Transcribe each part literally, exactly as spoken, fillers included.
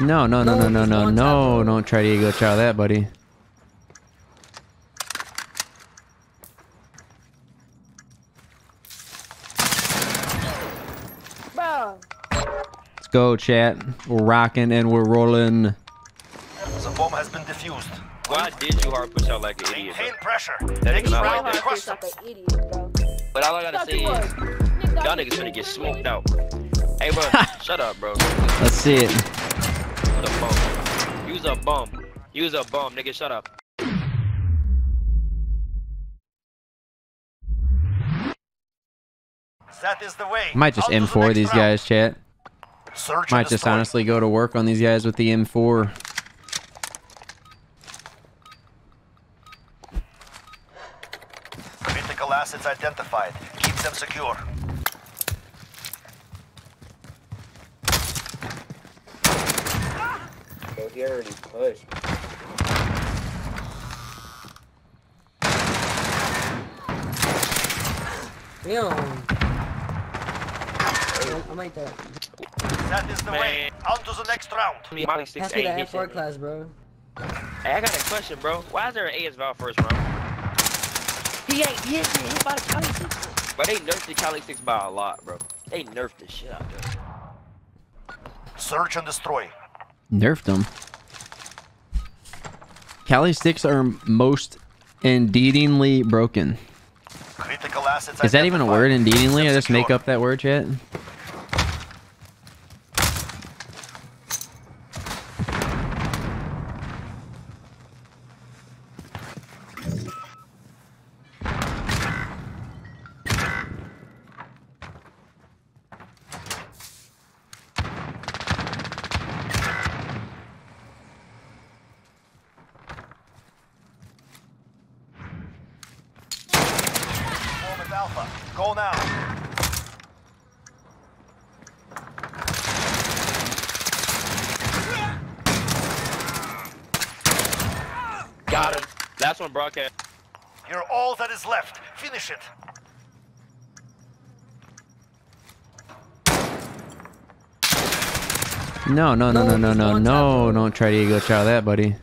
No, no, no, no, no, no, no, no. Don't try to go try that, buddy. Bro. Let's go, chat. We're rocking and we're rolling. The bomb has been defused. Why did you hard push out like an idiot? Maintain pressure. Next round, like push up like an idiot, bro. But all I gotta say is, y'all niggas gonna get smoked out. Hey, bro, shut up, bro. Let's see it. What a bomb. Use a bomb. Use a bomb, nigga. Shut up. That is the way. Might just M four these guys, chat. Might just honestly go to work on these guys with the M four. Assets identified. Keep them secure. Ah! Oh, he already pushed. Yo. I might die. That is the Man. way. On to the next round. Pass me the M four class, bro. Hey, I got a question, bro. Why is there an A S Val first round? He ain't hit me, he bought a Kali six. But they nerfed the Kali six by a lot, bro. They nerfed the shit out there. Search and destroy. Nerfed them. Kali six are most indeedingly broken. Critical assets Is that even a word, indeedingly? I just make up that word, chat? Alpha, go now. Got him. That's one broadcast. You're all that is left. Finish it. No, no, no, no, no, no, no. Don't try to go try that, buddy.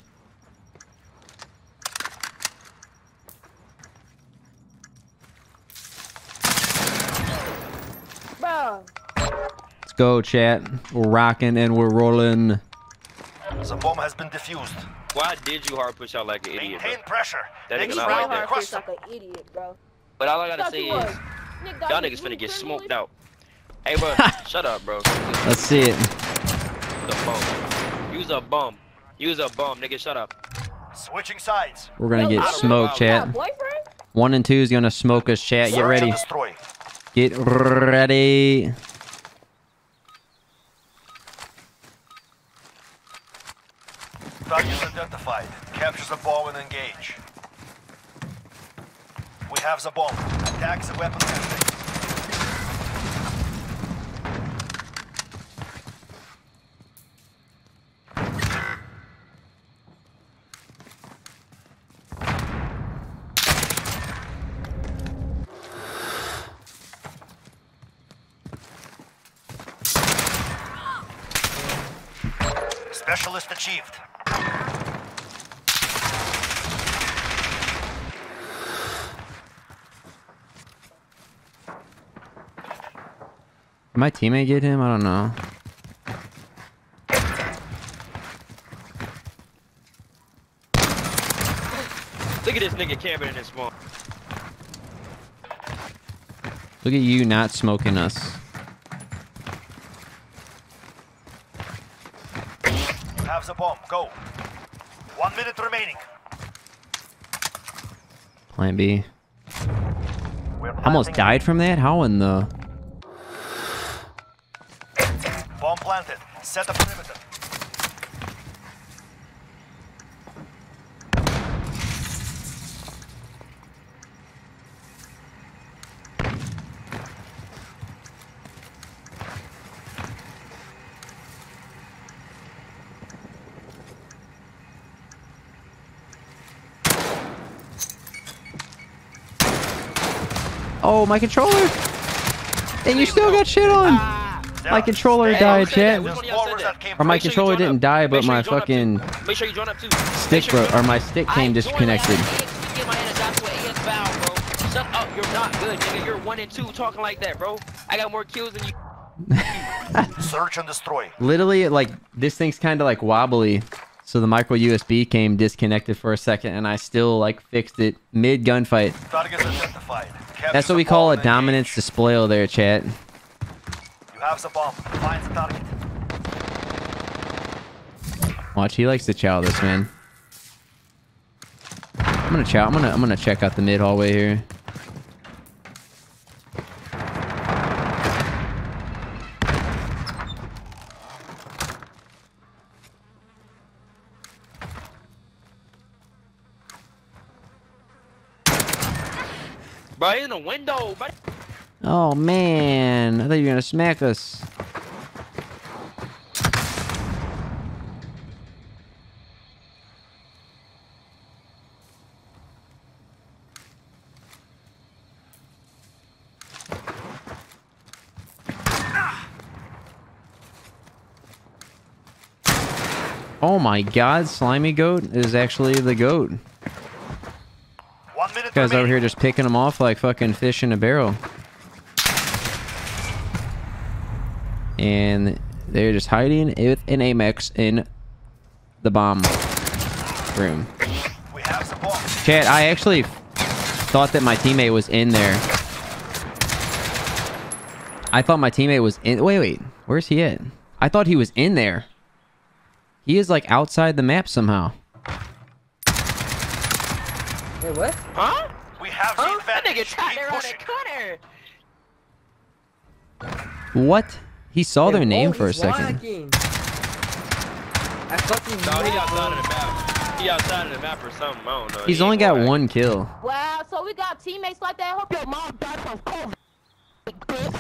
Let's go, chat. We're rocking and we're rolling. The bomb has been defused. Why did you hard push out like an idiot? Maintain pressure. That nigga not like that. Push like an idiot, bro. But all I gotta say is, y'all niggas finna get smoked out. Hey, bro, shut up, bro. Let's see it. The bomb. Use a bomb. Use a bomb, nigga. Shut up. Switching sides. We're gonna get smoked, chat. One and two is gonna smoke us, chat. Get ready. Get ready. Target identified. Capture the bomb and engage. We have the bomb. Attack the weapon handling. Specialist achieved. Did my teammate get him? I don't know. Look at this nigga camping in this smoke. Look at you not smoking us. Have the bomb, go. One minute remaining. Plan B. I almost died from that? How in the... Bomb planted. Set the perimeter. Oh, my controller! And you still got shit on! Ah. My controller died, chat. Or my controller didn't die, but my fucking stick broke, or my stick came disconnected. Shut up, you're not good, nigga. You're one and two talking like that, bro. I got more kills than you. Search and destroy. Literally, like, this thing's kind of like wobbly. So the micro U S B came disconnected for a second, and I still, like, fixed it mid gunfight. That's what we call a dominance display there, chat. You have the bomb. Find the target. Watch, he likes to chow this, man. I'm gonna chow. I'm gonna. I'm gonna check out the mid hallway here. Bro, in the window, bro. Oh man, I thought you were gonna smack us. Oh my god, Slimy Goat is actually the goat. This guy's over here just picking them off like fucking fish in a barrel. And they're just hiding with an Amex in the bomb room. Chat, I actually thought that my teammate was in there. I thought my teammate was in... Wait, wait. Where's he at? I thought he was in there. He is like outside the map somehow. Wait, what? Huh? We have huh? That nigga tried to run a cutter. What? He saw hey, their name oh, for a second. Lagging. I fucking no, he's outside of the map. He's outside of the map or something. I don't know. He's he only got right. one kill. Wow, so we got teammates like that. I hope your mom died from COVID.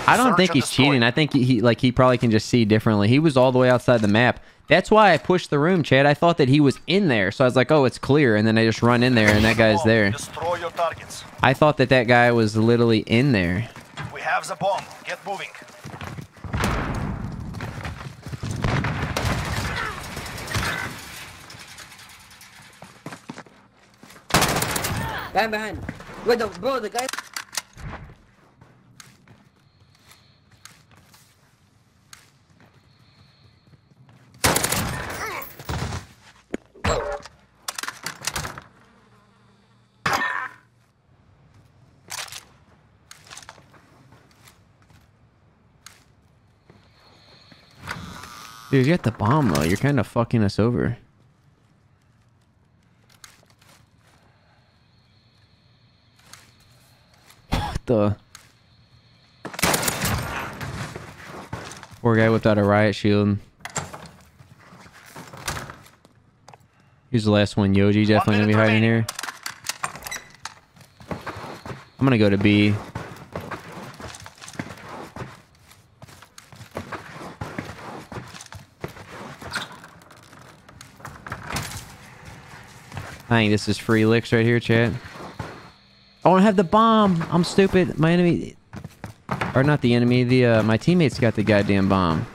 I don't Search think he's cheating. I think he like he probably can just see differently. He was all the way outside the map. That's why I pushed the room, Chad. I thought that he was in there, so I was like, "Oh, it's clear," and then I just run in there, and that guy's there. Destroy your targets. I thought that that guy was literally in there. We have the bomb. Get moving. Guy behind. Wait, the, bro, the guy. Dude, you got the bomb though. You're kind of fucking us over. What the? Poor guy whipped out a riot shield. Here's the last one. Yoji definitely gonna be hiding here. I'm gonna go to B. I think this is free licks right here, chat. I don't have the bomb. I'm stupid. My enemy, or not the enemy, the uh, my teammates got the goddamn bomb.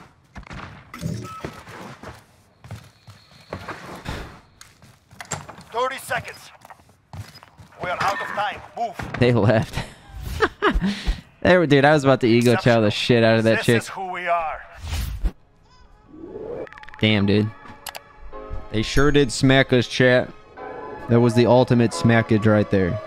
Thirty seconds. We are out of time. Move. They left. There, dude. I was about to ego chow the shit out of that chick. This is who we are. Damn, dude. They sure did smack us, chat. That was the ultimate smackage right there.